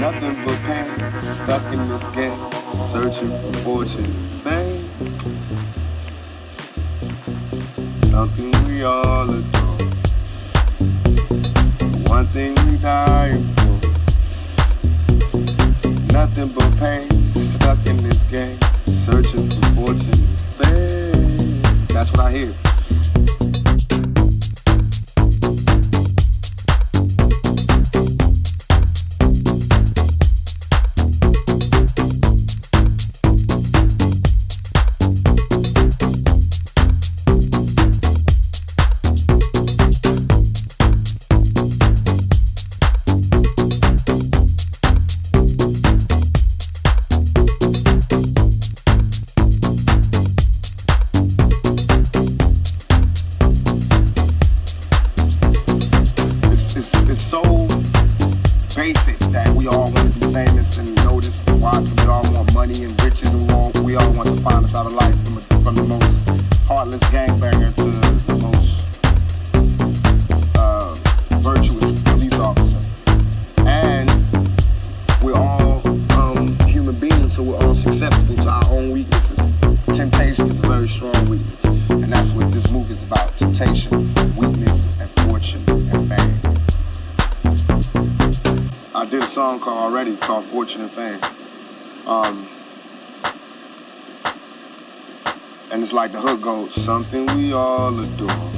nothing but pain. Stuck in this game, searching for fortune, fame. Something we all adore. One thing we die for. Nothing but pain. Stuck in this game, searching for fortune, fame. That's what I hear. So basic that we all want to be famous and noticed and watched. We all want money and riches and we all want the finest out of life, from the most heartless gangbanger to the most virtuous police officer. And we're all human beings, so we're all susceptible to our own weaknesses. Temptation is a very strong weakness, and that's what this movie is about: temptation, weakness, and fortune and fame. I did a song called Fortune and Fame. And it's like the hook goes, something we all adore.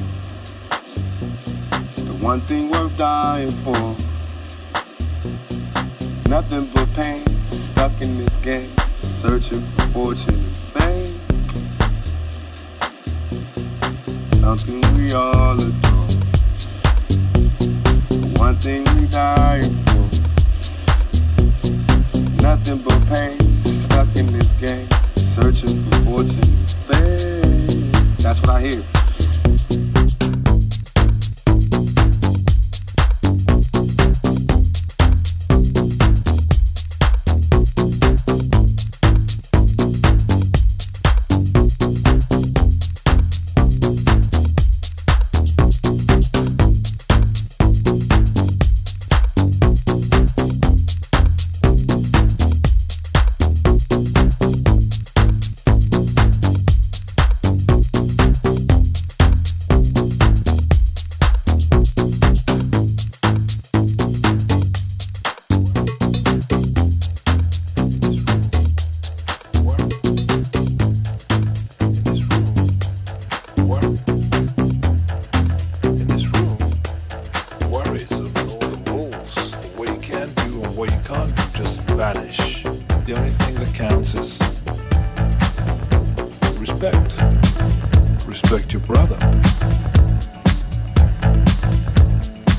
The one thing worth dying for. Nothing but pain, stuck in this game, searching for fortune and fame. Something we all adore. The one thing we die for. Nothing but pain, stuck in this game, searching for fortune and fame. That's what I hear. The only thing that counts is respect. Respect your brother.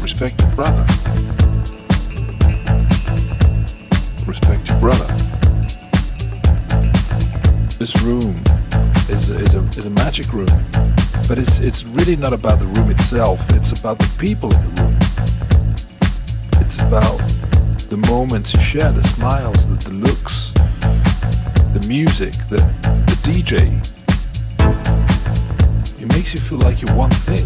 Respect your brother. Respect your brother. This room is a magic room, but it's really not about the room itself. It's about the people in the room. It's about the moments you share, the smiles, the looks, the music, the DJ. It makes you feel like you're one thing.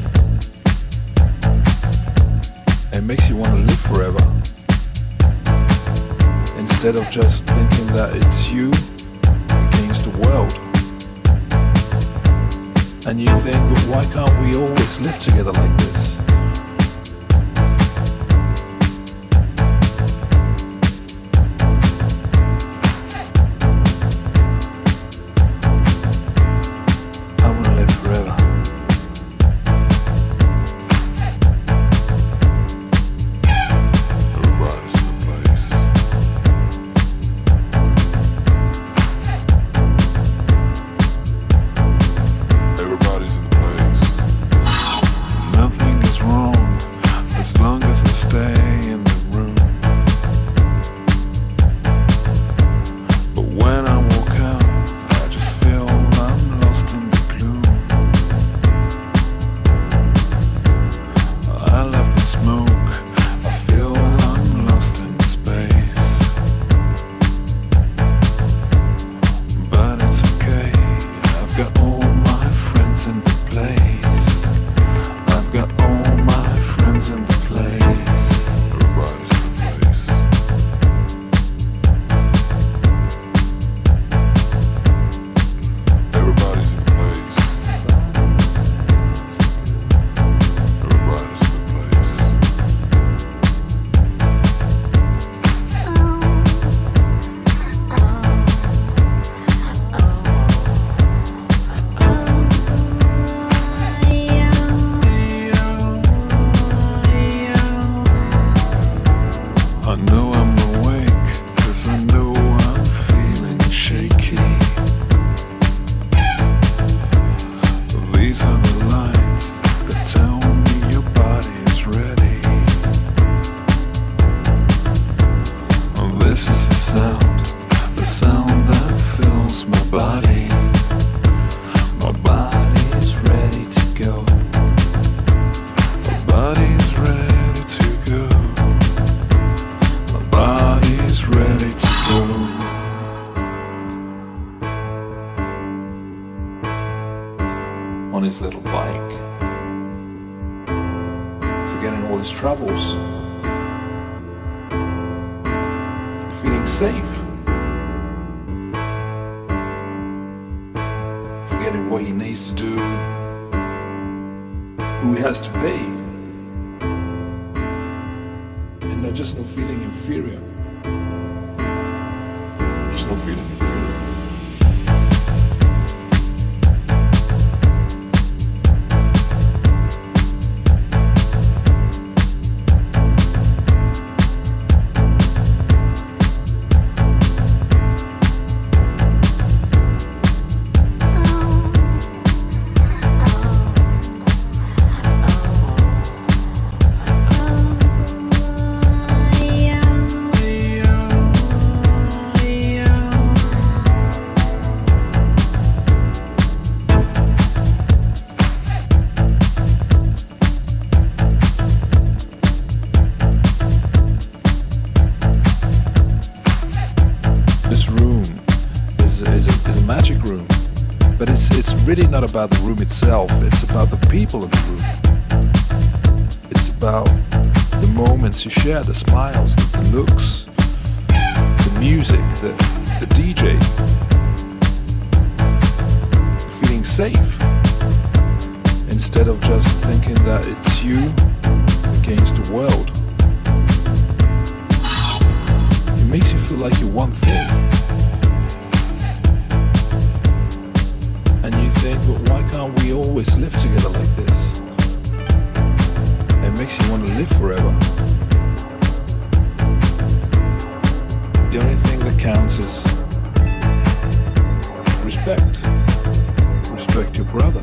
It makes you want to live forever, instead of just thinking that it's you against the world. And you think, well, why can't we always live together like this? My body's ready to go. My body's ready to go. My body's ready to go. On his little bike, forgetting all his troubles, and feeling safe. Forgetting what he needs to do, who he has to pay, and there's just no feeling inferior. Just no feeling inferior. This room is a magic room, but it's really not about the room itself. It's about the people in the room. It's about the moments you share, the smiles, the looks, the music, the DJ, feeling safe instead of just thinking that it's you against the world. It makes you feel like you're one thing. And you think, but why can't we always live together like this? It makes you want to live forever. The only thing that counts is respect. Respect your brother.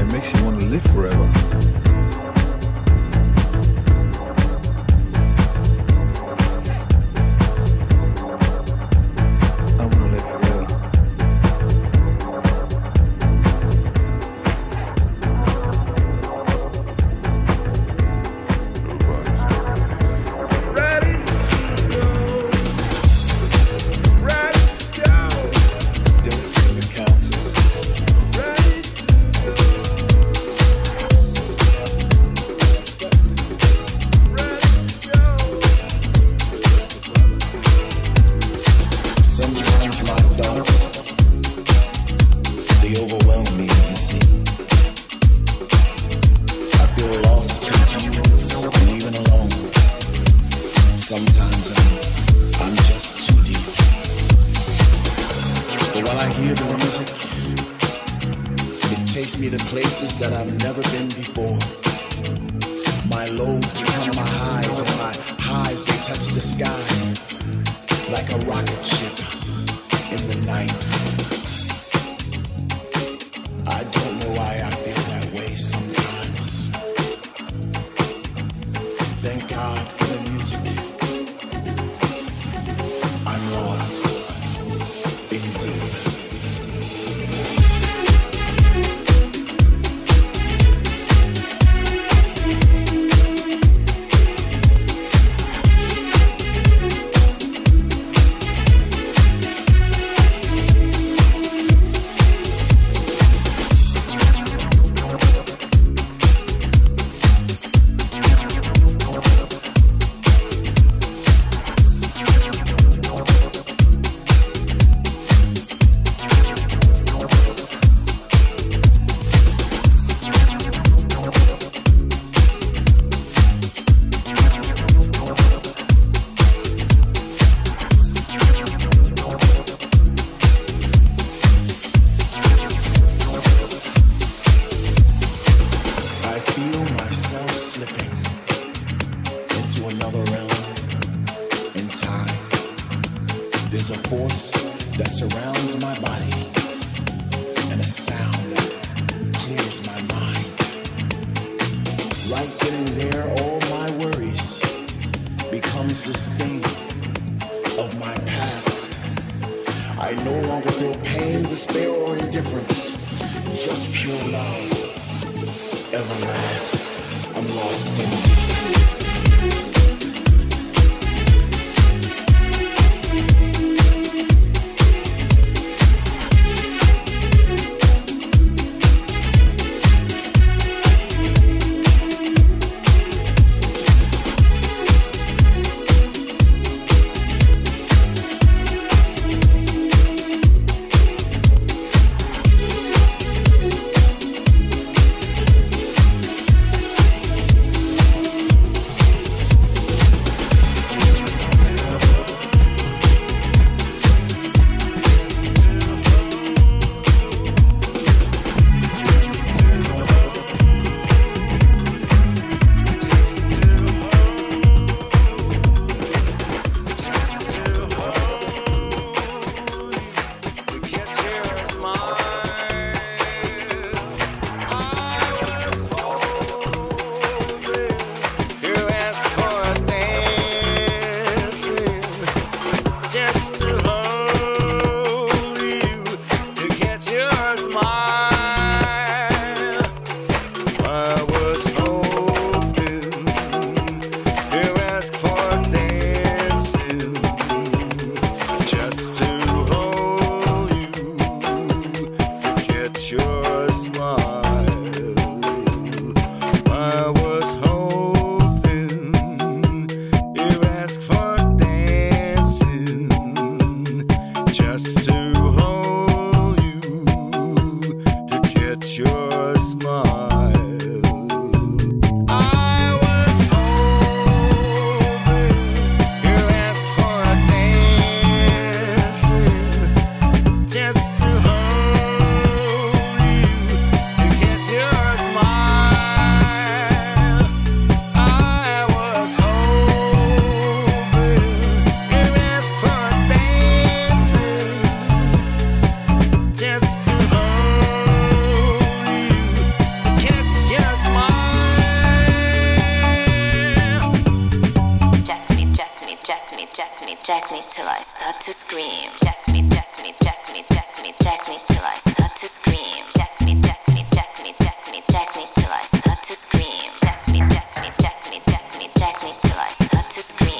It makes you want to live forever. Sometimes I'm just too deep. But while I hear the music, it takes me to places that I've never been before. My lows become my highs, and my highs, they touch the sky like a rocket ship in the night. I don't know why I feel that way sometimes. Thank God for the music. There's a force that surrounds my body and a sound that clears my mind. Right then and there, all my worries to feel pain, despair, or indifference. Just pure love, everlast, I'm lost in you. Jack me till I start to scream. Jack me, jack me, jack me, jack me, jack me till I start to scream. Jack me, jack me, jack me, jack me, jack me till I start to scream. Jack me, jack me, jack me, jack me, jack me till I start to scream.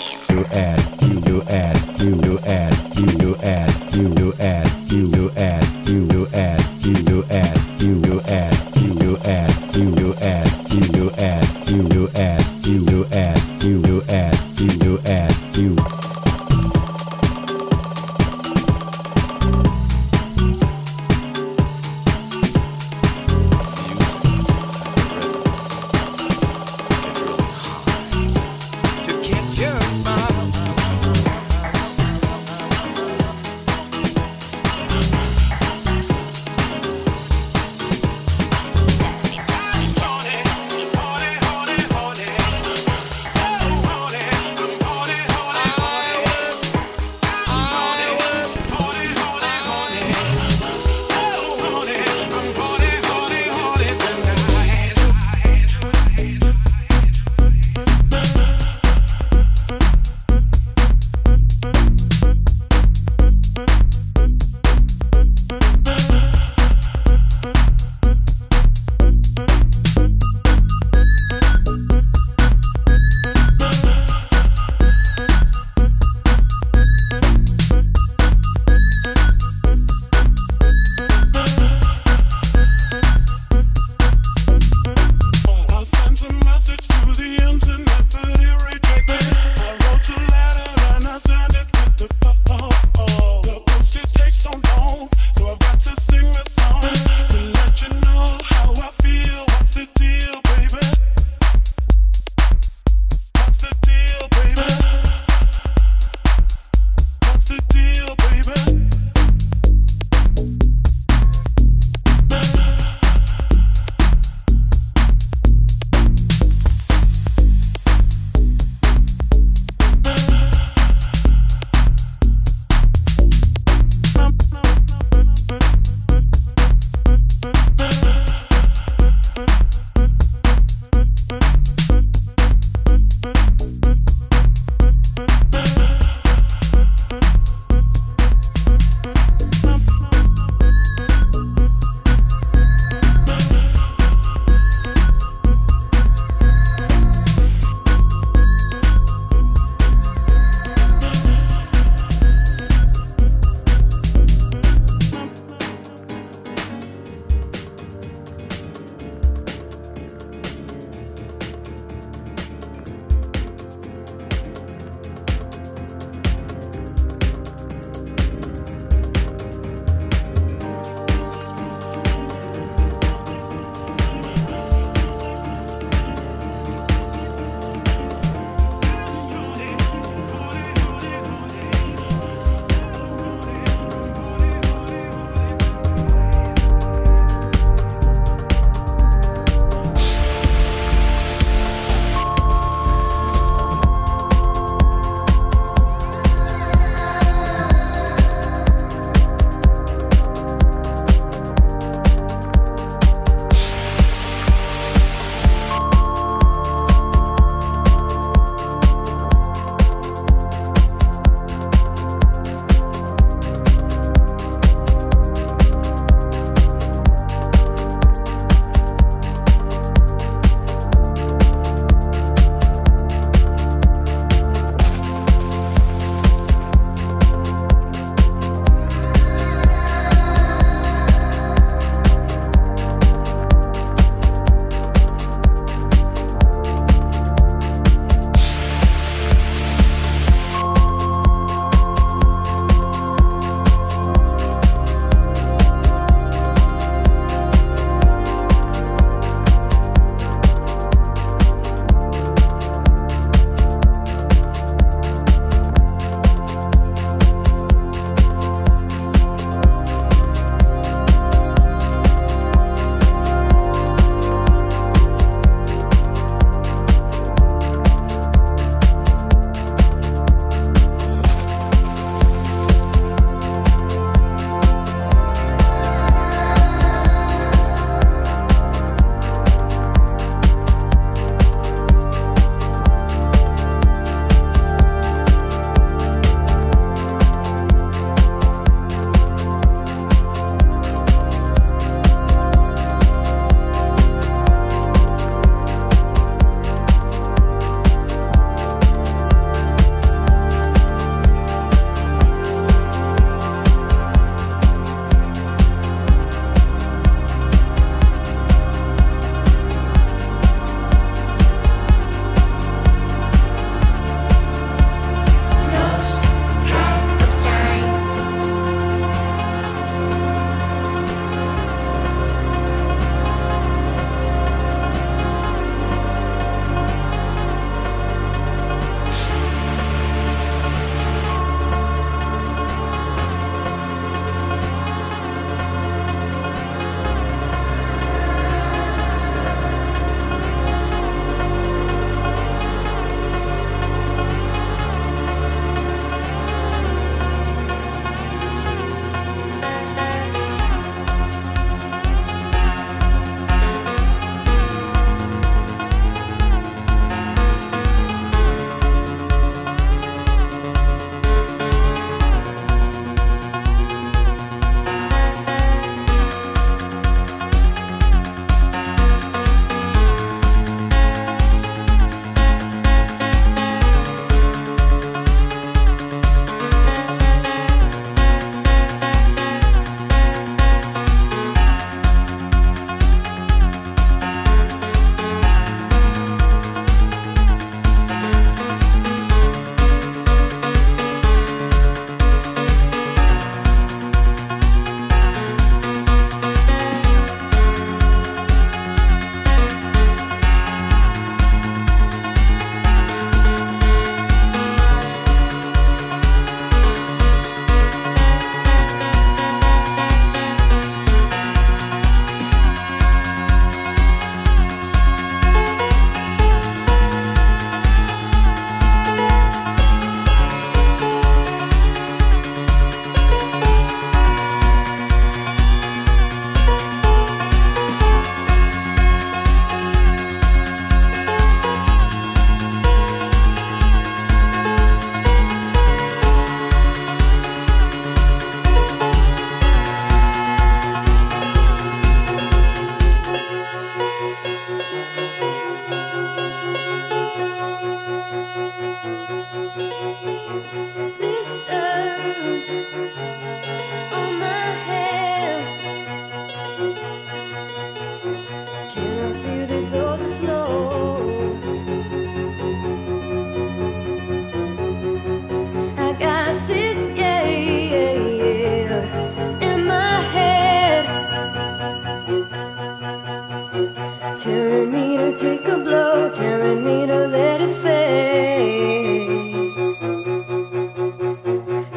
telling me to take a blow, telling me to let it fade.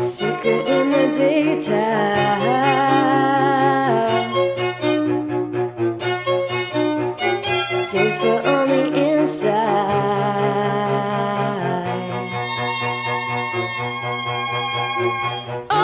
Sicker in the daytime, safer on the inside. Oh,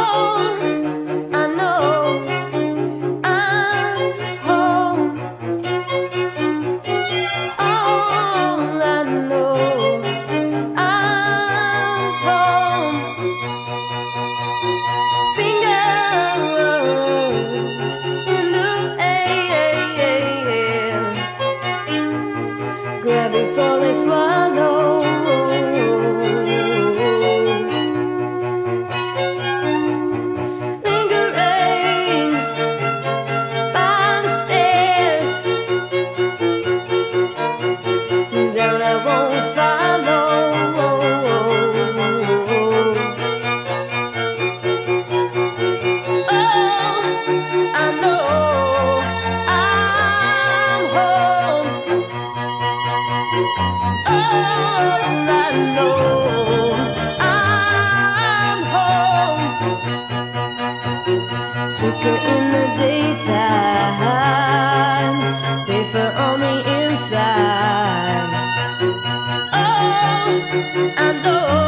grab it before they swallow. Lingering by the stairs, down I won't follow. Oh, I know in the daytime, safer on the inside. Oh, I know.